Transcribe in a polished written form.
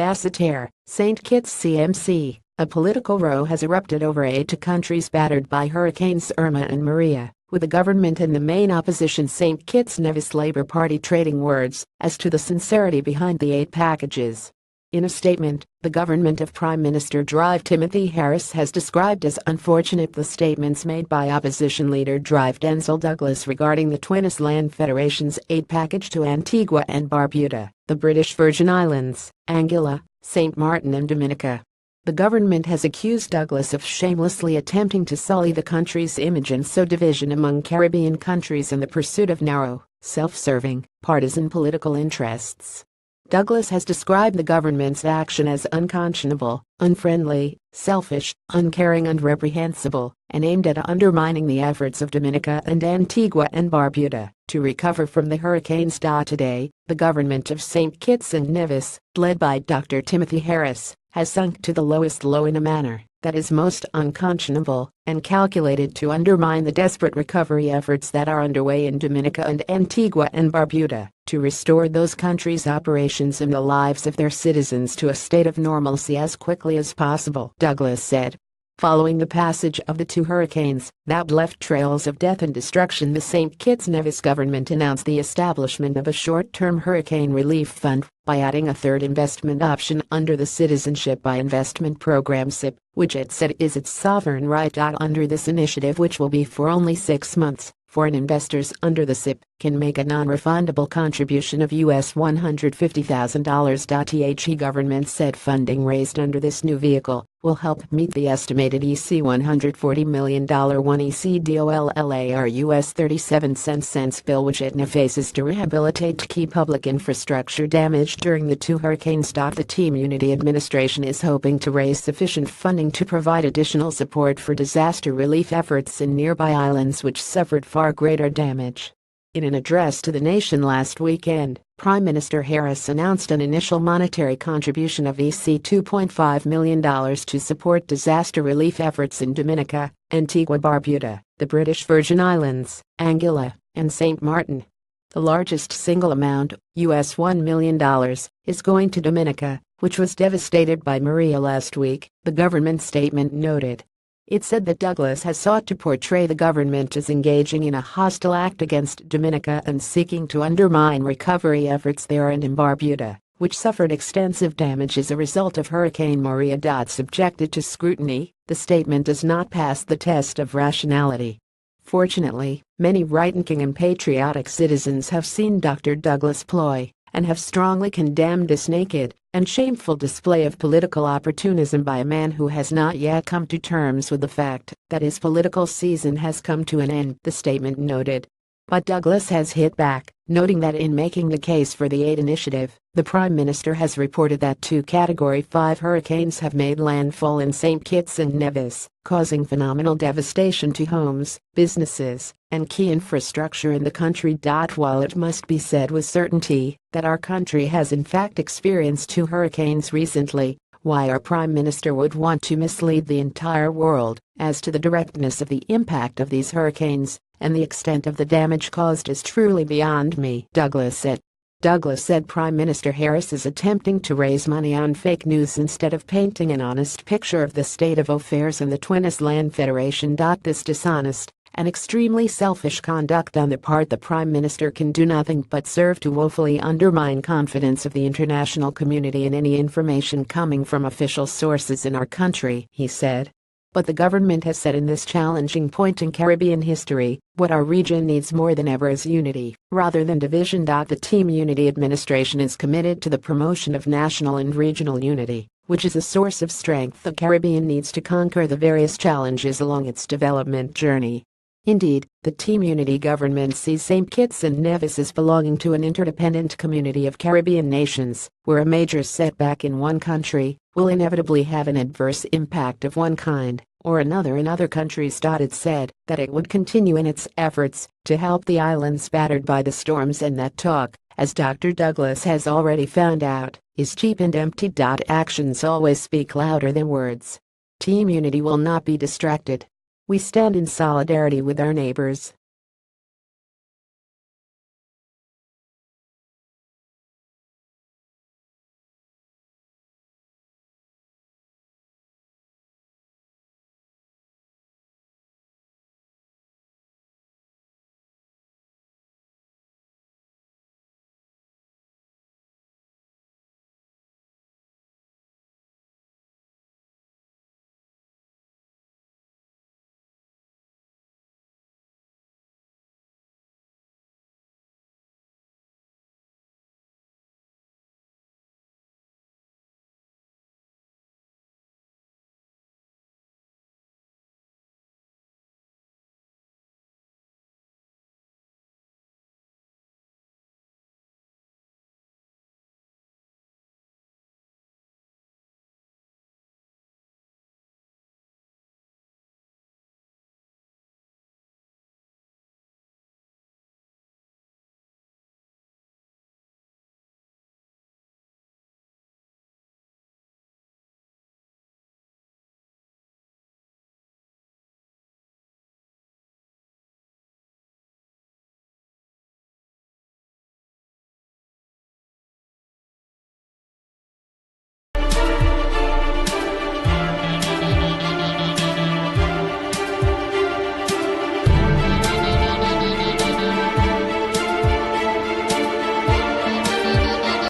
Basseterre, St. Kitts CMC, a political row has erupted over aid to countries battered by Hurricanes Irma and Maria, with the government and the main opposition St. Kitts Nevis Labour Party trading words as to the sincerity behind the aid packages. In a statement, the government of Prime Minister Timothy Harris has described as unfortunate the statements made by opposition leader Denzil Douglas regarding the Twin Island Federation's aid package to Antigua and Barbuda, the British Virgin Islands, Anguilla, St. Martin and Dominica. The government has accused Douglas of shamelessly attempting to sully the country's image and sow division among Caribbean countries in the pursuit of narrow, self-serving, partisan political interests. Douglas has described the government's action as unconscionable, unfriendly, selfish, uncaring and reprehensible, and aimed at undermining the efforts of Dominica and Antigua and Barbuda to recover from the hurricanes. Today, the government of St. Kitts and Nevis, led by Dr. Timothy Harris, has sunk to the lowest low in a manner that is most unconscionable and calculated to undermine the desperate recovery efforts that are underway in Dominica and Antigua and Barbuda to restore those countries' operations and the lives of their citizens to a state of normalcy as quickly as possible, Douglas said. Following the passage of the two hurricanes that left trails of death and destruction, the St. Kitts Nevis government announced the establishment of a short-term hurricane relief fund by adding a third investment option under the Citizenship by Investment Program (CIP), which it said is its sovereign right. Under this initiative, which will be for only 6 months, foreign investors under the CIP can make a non-refundable contribution of $150,000. The government said funding raised under this new vehicle will help meet the estimated $140 million $1.EC dollar US 37 cents bill which ITNA faces to rehabilitate key public infrastructure damaged during the two hurricanes. The Team Unity administration is hoping to raise sufficient funding to provide additional support for disaster relief efforts in nearby islands which suffered far greater damage. In an address to the nation last weekend, Prime Minister Harris announced an initial monetary contribution of $2.5 million to support disaster relief efforts in Dominica, Antigua Barbuda, the British Virgin Islands, Anguilla, and St. Martin. The largest single amount, $1 million, is going to Dominica, which was devastated by Maria last week, the government statement noted. It said that Douglas has sought to portray the government as engaging in a hostile act against Dominica and seeking to undermine recovery efforts there and in Barbuda, which suffered extensive damage as a result of Hurricane Maria. Subjected to scrutiny, the statement does not pass the test of rationality. Fortunately, many right-wing and patriotic citizens have seen Dr. Douglas' ploy and have strongly condemned this naked and shameful display of political opportunism by a man who has not yet come to terms with the fact that his political season has come to an end, the statement noted. But Douglas has hit back, noting that in making the case for the aid initiative, the Prime Minister has reported that two Category 5 hurricanes have made landfall in St. Kitts and Nevis, causing phenomenal devastation to homes, businesses, and key infrastructure in the country. While it must be said with certainty that our country has in fact experienced two hurricanes recently, why our Prime Minister would want to mislead the entire world as to the directness of the impact of these hurricanes and the extent of the damage caused is truly beyond me, Douglas said. Douglas said Prime Minister Harris is attempting to raise money on fake news instead of painting an honest picture of the state of affairs in the Twin Island Federation. This dishonest and extremely selfish conduct on the part of the Prime Minister can do nothing but serve to woefully undermine confidence of the international community in any information coming from official sources in our country, he said. But the government has said in this challenging point in Caribbean history, what our region needs more than ever is unity, rather than division. The Team Unity administration is committed to the promotion of national and regional unity, which is a source of strength the Caribbean needs to conquer the various challenges along its development journey. Indeed, the Team Unity government sees St. Kitts and Nevis as belonging to an interdependent community of Caribbean nations, where a major setback in one country will inevitably have an adverse impact of one kind or another in other countries. It said that it would continue in its efforts to help the islands battered by the storms and that talk, as Dr. Douglas has already found out, is cheap and empty. Actions always speak louder than words. Team Unity will not be distracted. We stand in solidarity with our neighbors,